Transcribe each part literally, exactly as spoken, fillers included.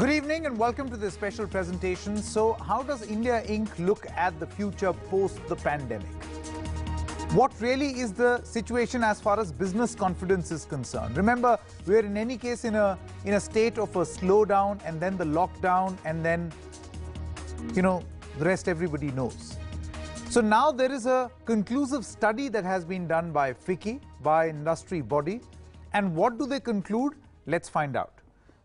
Good evening and welcome to this special presentation. So, how does India Incorporated look at the future post the pandemic? What really is the situation as far as business confidence is concerned? Remember, we're in any case in a in a state of a slowdown and then the lockdown and then, you know, the rest everybody knows. So now there is a conclusive study that has been done by FICCI, by industry body. And what do they conclude? Let's find out.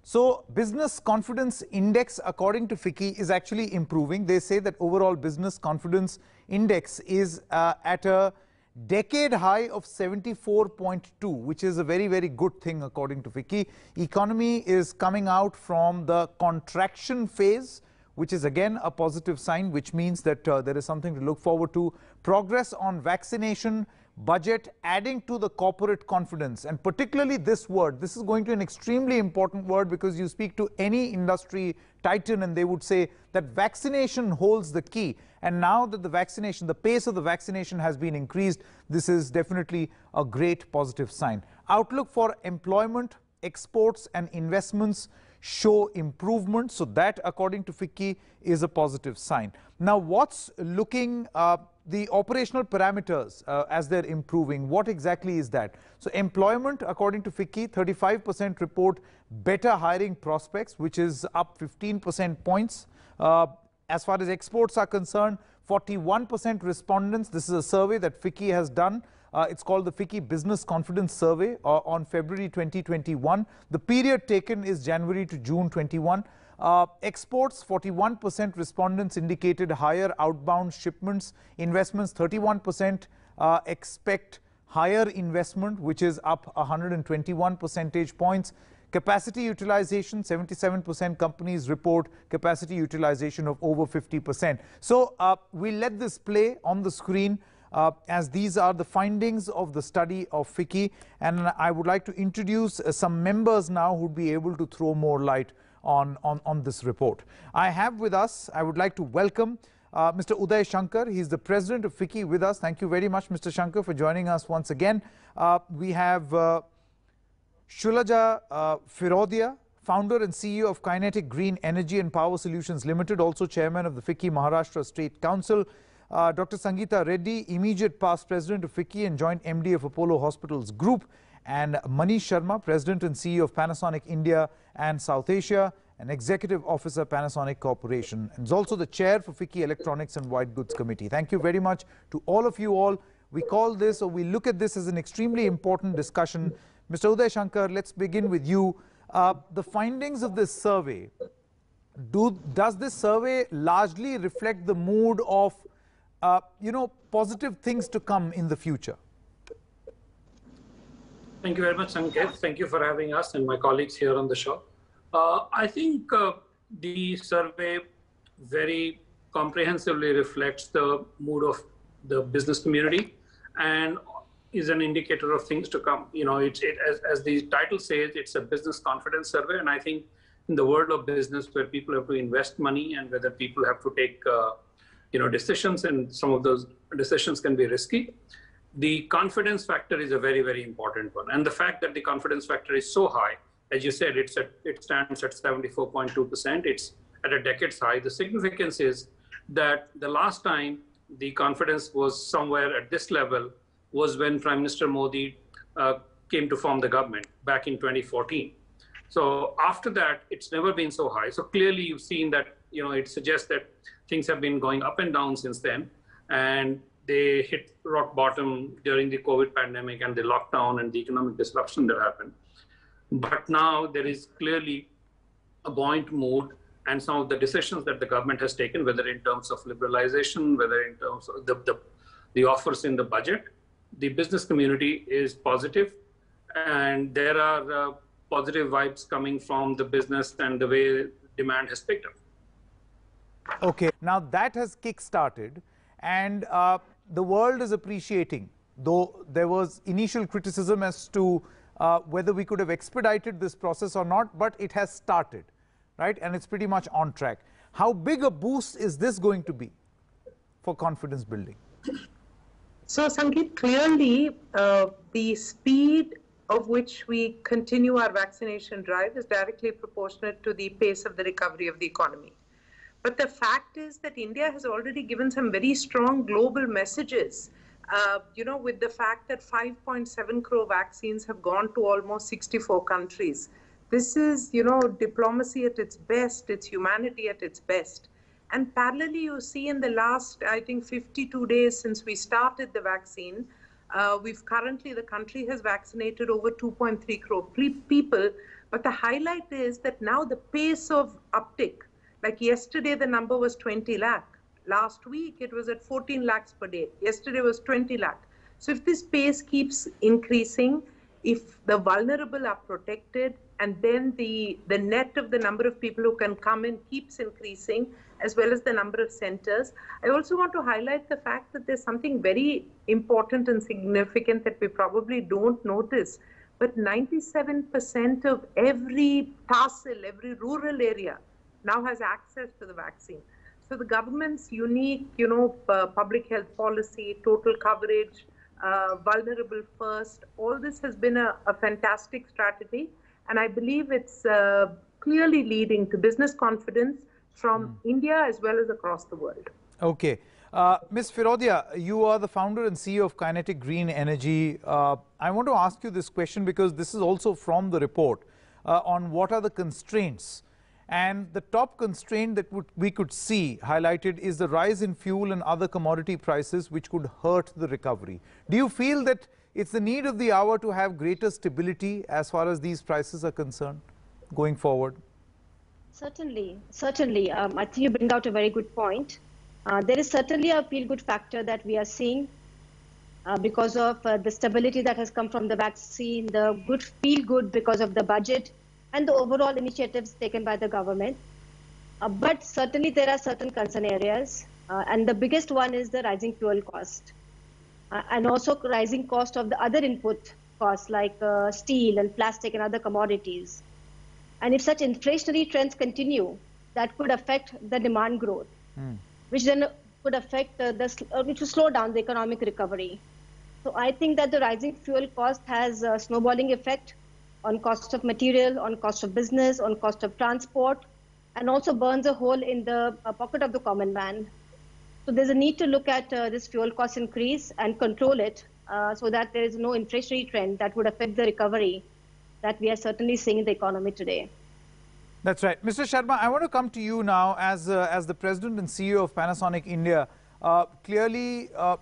So business confidence index, according to FICCI, is actually improving. They say that overall business confidence index is uh, at a decade high of seventy-four point two, which is a very, very good thing according to FICCI. Economy is coming out from the contraction phase, which is again a positive sign, which means that uh, there is something to look forward to. Progress on vaccination, budget, adding to the corporate confidence, and particularly this word. This is going to be an extremely important word, because you speak to any industry titan and they would say that vaccination holds the key. And now that the vaccination, the pace of the vaccination has been increased, this is definitely a great positive sign. Outlook for employment, exports and investments show improvement. So that, according to FICCI, is a positive sign. Now, what's looking uh, the operational parameters uh, as they're improving? What exactly is that? So employment, according to FICCI, thirty-five percent report better hiring prospects, which is up fifteen percent points. Uh, as far as exports are concerned, forty-one percent respondents. This is a survey that FICCI has done. Uh, it's called the FICCI Business Confidence Survey uh, on February twenty twenty-one. The period taken is January to June twenty-one. Uh, exports, forty-one percent respondents indicated higher outbound shipments. Investments, thirty-one percent uh, expect higher investment, which is up one hundred twenty-one percentage points. Capacity utilization, seventy-seven percent companies report capacity utilization of over fifty percent. So uh, we let this play on the screen. Uh, as these are the findings of the study of FICCI, and I would like to introduce uh, some members now who'd be able to throw more light on, on, on this report. I have with us, I would like to welcome uh, Mister Uday Shankar. He's the president of FICCI with us. Thank you very much, Mister Shankar, for joining us once again. Uh, we have uh, Shulaja uh, Firodia, founder and C E O of Kinetic Green Energy and Power Solutions Limited, also chairman of the FICCI Maharashtra State Council. Uh, Doctor Sangeeta Reddy, immediate past president of FICCI and joint M D of Apollo Hospitals Group, and Manish Sharma, president and C E O of Panasonic India and South Asia, and executive officer, Panasonic Corporation, and is also the chair for FICCI Electronics and White Goods Committee. Thank you very much to all of you all. We call this, or we look at this as an extremely important discussion. Mister Uday Shankar, let's begin with you. Uh, the findings of this survey, do, does this survey largely reflect the mood of Uh, you know, positive things to come in the future? Thank you very much, Sanket. Thank you for having us and my colleagues here on the show. Uh, I think uh, the survey very comprehensively reflects the mood of the business community and is an indicator of things to come. You know, it's it, as, as the title says, it's a business confidence survey. And I think in the world of business, where people have to invest money and whether people have to take uh, you know, decisions, and some of those decisions can be risky. The confidence factor is a very, very important one. And the fact that the confidence factor is so high, as you said, it's at, it stands at seventy-four point two percent. It's at a decade's high. The significance is that the last time the confidence was somewhere at this level was when Prime Minister Modi uh, came to form the government back in twenty fourteen. So after that, it's never been so high. So clearly you've seen that, you know, it suggests that things have been going up and down since then, and they hit rock bottom during the COVID pandemic and the lockdown and the economic disruption that happened. But now there is clearly a buoyant mood, and some of the decisions that the government has taken, whether in terms of liberalization, whether in terms of the, the, the offers in the budget, the business community is positive, and there are uh, positive vibes coming from the business and the way demand has picked up. Okay, now that has kick-started, and uh, the world is appreciating, though there was initial criticism as to uh, whether we could have expedited this process or not, but it has started, right? And it's pretty much on track. How big a boost is this going to be for confidence building? So, Sangeet, clearly uh, the speed of which we continue our vaccination drive is directly proportionate to the pace of the recovery of the economy. But the fact is that India has already given some very strong global messages, uh, you know, with the fact that five point seven crore vaccines have gone to almost sixty-four countries. This is, you know, diplomacy at its best, it's humanity at its best. And parallelly, you see in the last, I think, fifty-two days since we started the vaccine, uh, we've currently, the country has vaccinated over two point three crore people. But the highlight is that now the pace of uptick, like yesterday, the number was twenty lakh. Last week, it was at fourteen lakhs per day. Yesterday was twenty lakh. So if this pace keeps increasing, if the vulnerable are protected, and then the, the net of the number of people who can come in keeps increasing, as well as the number of centers. I also want to highlight the fact that there's something very important and significant that we probably don't notice, but ninety-seven percent of every parcel, every rural area now has access to the vaccine. So the government's unique, you know, uh, public health policy, total coverage, uh, vulnerable first, all this has been a, a fantastic strategy. And I believe it's uh, clearly leading to business confidence from mm. India as well as across the world. Okay. Uh, Miz Firodia, you are the founder and C E O of Kinetic Green Energy. Uh, I want to ask you this question because this is also from the report uh, on what are the constraints. And the top constraint that we could see highlighted is the rise in fuel and other commodity prices, which could hurt the recovery. Do you feel that it's the need of the hour to have greater stability as far as these prices are concerned going forward? Certainly, certainly. Um, I think you bring out a very good point. Uh, there is certainly a feel-good factor that we are seeing uh, because of uh, the stability that has come from the vaccine, the good feel-good because of the budget and the overall initiatives taken by the government. Uh, but certainly there are certain concern areas, uh, and the biggest one is the rising fuel cost. Uh, and also rising cost of the other input costs like uh, steel and plastic and other commodities. And if such inflationary trends continue, that could affect the demand growth, mm. which then could affect uh, the, uh, which will slow down the economic recovery. So I think that the rising fuel cost has a snowballing effect on cost of material, on cost of business, on cost of transport, and also burns a hole in the uh, pocket of the common man. So there's a need to look at uh, this fuel cost increase and control it uh, so that there is no inflationary trend that would affect the recovery that we are certainly seeing in the economy today. That's right. Mister Sharma, I want to come to you now as, uh, as the President and C E O of Panasonic India. Uh, clearly, uh,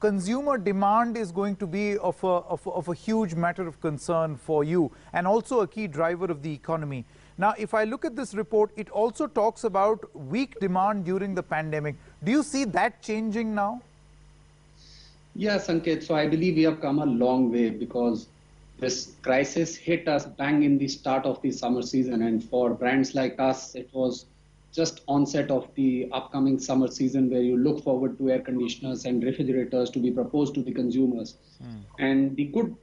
consumer demand is going to be of a, of, of a huge matter of concern for you and also a key driver of the economy. Now, if I look at this report, it also talks about weak demand during the pandemic. Do you see that changing now? Yes, Sanket. So I believe we have come a long way because this crisis hit us bang in the start of the summer season. And for brands like us, it was just onset of the upcoming summer season where you look forward to air conditioners and refrigerators to be proposed to the consumers. Mm. And the good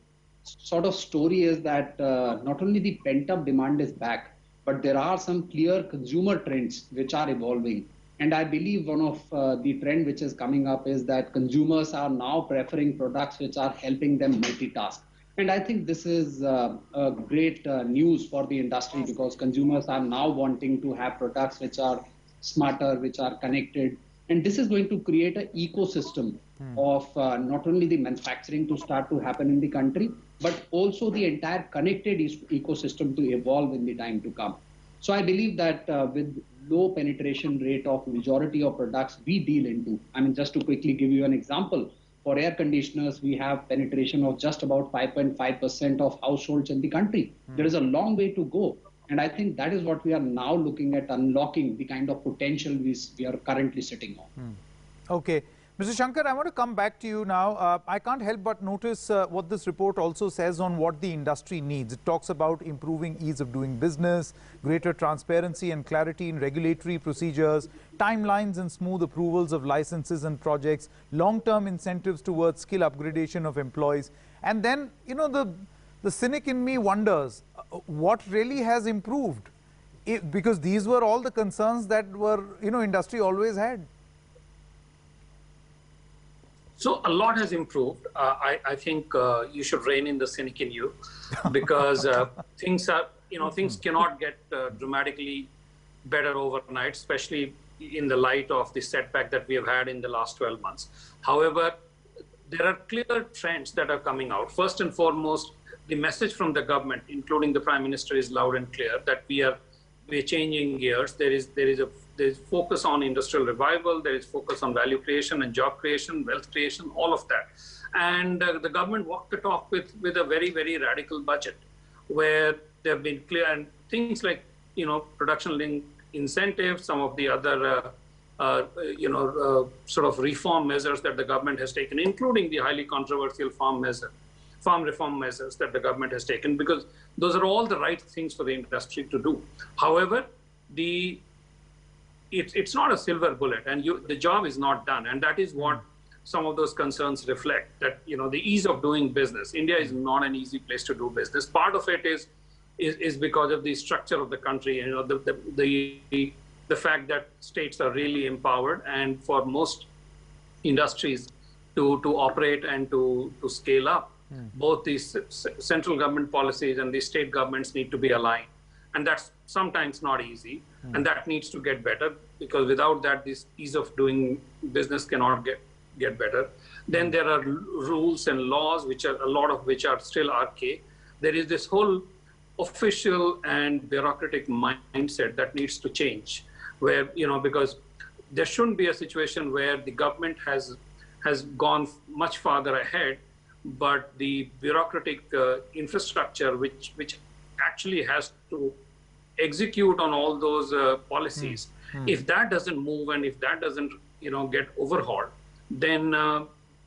sort of story is that uh, not only the pent-up demand is back, but there are some clear consumer trends which are evolving. And I believe one of uh, the trend which is coming up is that consumers are now preferring products which are helping them multitask. And I think this is uh, a great uh, news for the industry because consumers are now wanting to have products which are smarter, which are connected. And this is going to create an ecosystem hmm. of uh, not only the manufacturing to start to happen in the country, but also the entire connected ecosystem to evolve in the time to come. So I believe that uh, with low penetration rate of majority of products we deal into, I mean, just to quickly give you an example, for air conditioners, we have penetration of just about five point five percent of households in the country. Mm. There is a long way to go. And I think that is what we are now looking at, unlocking the kind of potential we, we are currently sitting on. Mm. Okay. Mister Shankar, I want to come back to you now. Uh, I can't help but notice uh, what this report also says on what the industry needs. It talks about improving ease of doing business, greater transparency and clarity in regulatory procedures, timelines and smooth approvals of licenses and projects, long-term incentives towards skill upgradation of employees. And then, you know, the, the cynic in me wonders uh, what really has improved? It, because these were all the concerns that were, you know, industry always had. So a lot has improved. Uh, I, I think uh, you should rein in the cynic in you, because uh, things are, you know, things cannot get uh, dramatically better overnight, especially in the light of the setback that we have had in the last twelve months. However, there are clear trends that are coming out. First and foremost, the message from the government, including the Prime Minister, is loud and clear that we are we're changing gears. There is there is a there is focus on industrial revival. There is focus on value creation and job creation, wealth creation, all of that. And uh, the government walked the talk with with a very very radical budget, where there have been clear and things like you know production linked incentives, some of the other uh, uh, you know uh, sort of reform measures that the government has taken, including the highly controversial farm measure. farm reform measures that the government has taken, because those are all the right things for the industry to do. However, the it's it's not a silver bullet, and you, the job is not done, and that is what some of those concerns reflect. That you know the ease of doing business. India is not an easy place to do business. Part of it is is, is because of the structure of the country. You know the the the, the, the fact that states are really empowered, and for most industries to to operate and to to scale up, both these central government policies and the state governments need to be aligned, and that's sometimes not easy, mm. and that needs to get better, because without that, this ease of doing business cannot get get better. Then there are rules and laws, which are a lot of which are still archaic. There is this whole official and bureaucratic mindset that needs to change, where you know because there shouldn't be a situation where the government has has gone much farther ahead, but the bureaucratic uh, infrastructure, which which actually has to execute on all those uh, policies, mm-hmm. if that doesn't move and if that doesn't you know get overhauled, then uh,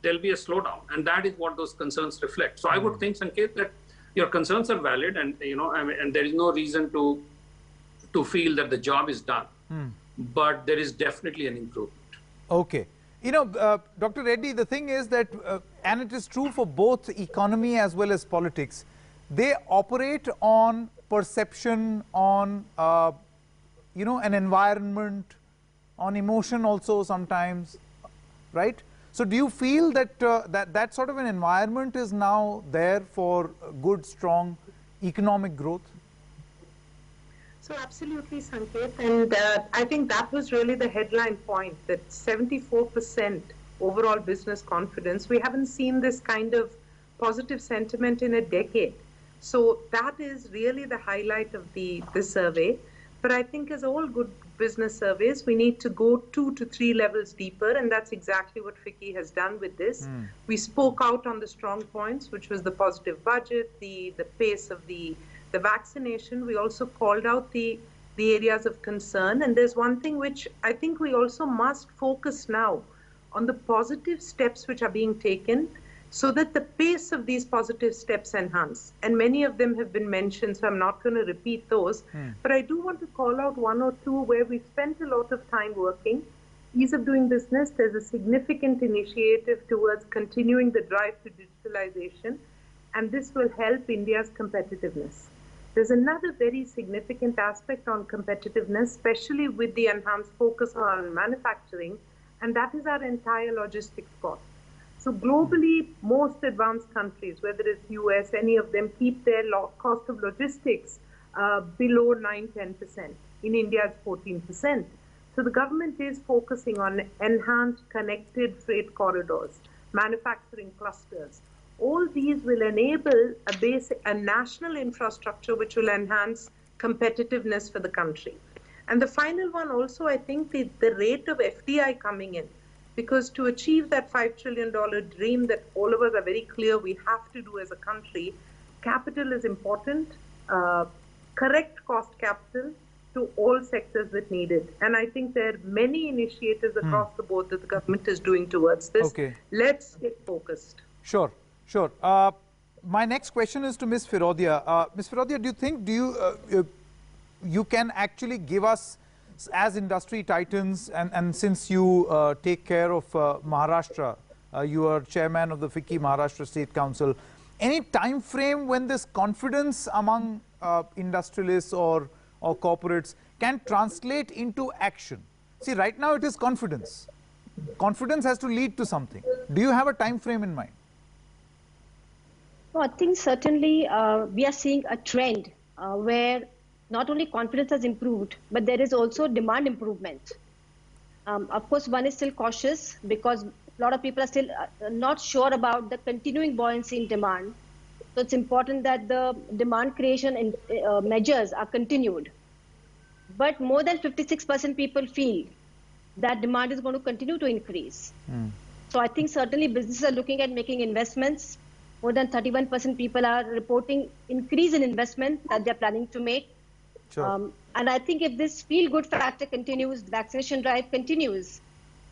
there'll be a slowdown, and that is what those concerns reflect. So mm-hmm. I would think, Sanket, that your concerns are valid, and you know, I mean, and there is no reason to to feel that the job is done, mm. but there is definitely an improvement. Okay. You know, uh, Doctor Reddy, the thing is that, uh, and it is true for both economy as well as politics, they operate on perception, on, uh, you know, an environment, on emotion also sometimes, right? So do you feel that uh, that, that sort of an environment is now there for good, strong economic growth? So absolutely, Sanket, and uh, I think that was really the headline point, that seventy-four percent overall business confidence. We haven't seen this kind of positive sentiment in a decade. So that is really the highlight of the, the survey. But I think as all good business surveys, we need to go two to three levels deeper, and that's exactly what FICCI has done with this. Mm. We spoke out on the strong points, which was the positive budget, the, the pace of the The vaccination. We also called out the, the areas of concern. And there's one thing which I think we also must focus now on, the positive steps which are being taken, so that the pace of these positive steps enhance. And many of them have been mentioned, so I'm not going to repeat those. Mm. But I do want to call out one or two where we've spent a lot of time working. Ease of doing business, there's a significant initiative towards continuing the drive to digitalization, and this will help India's competitiveness. There's another very significant aspect on competitiveness, especially with the enhanced focus on manufacturing, and that is our entire logistics cost. So globally, most advanced countries, whether it's U S, any of them, keep their cost of logistics uh, below nine to ten percent. In India, it's fourteen percent. So the government is focusing on enhanced connected freight corridors, manufacturing clusters. All these will enable a basic, a national infrastructure which will enhance competitiveness for the country. And the final one also, I think, the, the rate of F D I coming in, because to achieve that five trillion dollar dream that all of us are very clear we have to do as a country, capital is important, uh, correct cost capital to all sectors that need it. And I think there are many initiatives across mm. the board that the government is doing towards this. Okay. Let's stay focused. Sure. Sure. Uh, my next question is to Miz Firodia. Uh, Miz Firodia, do you think do you uh, you can actually give us, as industry titans, and, and since you uh, take care of uh, Maharashtra, uh, you are chairman of the FICCI Maharashtra State Council, any time frame when this confidence among uh, industrialists or, or corporates can translate into action? See, right now it is confidence. Confidence has to lead to something. Do you have a time frame in mind? No, I think certainly uh, we are seeing a trend uh, where not only confidence has improved, but there is also demand improvement. Um, of course, one is still cautious because a lot of people are still uh, not sure about the continuing buoyancy in demand. So it's important that the demand creation in, uh, measures are continued. But more than fifty-six percent people feel that demand is going to continue to increase. Mm. So I think certainly businesses are looking at making investments. More than thirty-one percent people are reporting increase in investment that they're planning to make. Sure. Um, and I think if this feel-good factor continues, vaccination drive continues,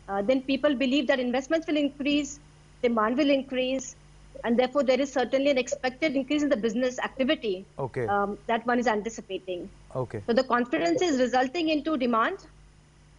uh, then people believe that investments will increase, demand will increase, and therefore there is certainly an expected increase in the business activity okay. um, that one is anticipating. Okay. So the confidence is resulting into demand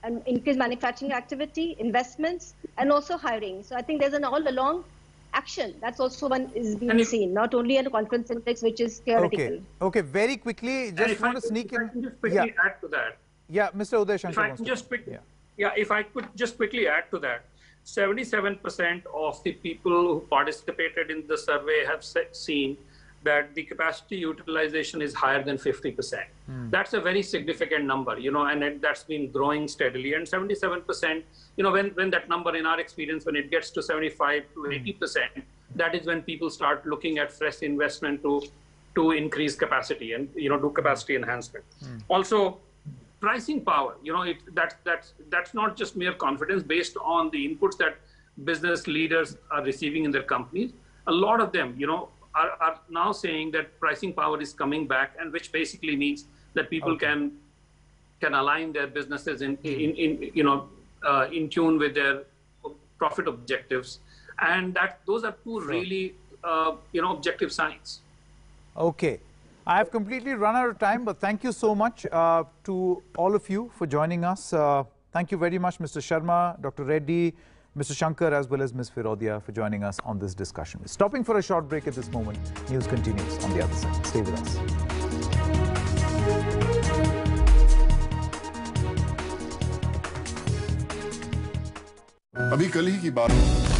and increased manufacturing activity, investments, and also hiring. So I think there's an all-along action. That's also one is being if, seen, not only at a confidence index, which is theoretical. Okay, okay. Very quickly, just want I, to sneak if in. I can just quickly yeah. add to that. Yeah, Mister Uday Shankar. If I can just quick, yeah. yeah, if I could just quickly add to that. seventy-seven percent of the people who participated in the survey have seen that the capacity utilization is higher than fifty percent. Mm. That's a very significant number, you know, and it, that's been growing steadily. And seventy-seven percent, you know, when, when that number in our experience, when it gets to seventy-five to eighty percent, mm. that is when people start looking at fresh investment to, to increase capacity and, you know, do capacity enhancement. Mm. Also, pricing power, you know, it, that, that's, that's not just mere confidence based on the inputs that business leaders are receiving in their companies. A lot of them, you know, Are, are now saying that pricing power is coming back, and which basically means that people okay. can can align their businesses in in, in you know uh, in tune with their profit objectives, and that those are two sure. really uh, you know objective signs. Okay, I have completely run out of time, but thank you so much uh, to all of you for joining us. Uh, thank you very much, Mister Sharma, Doctor Reddy, Mister Shankar, as well as Miz Firodia, for joining us on this discussion. We're stopping for a short break at this moment. News continues on the other side. Stay with us. Abhi kal hi ki baat.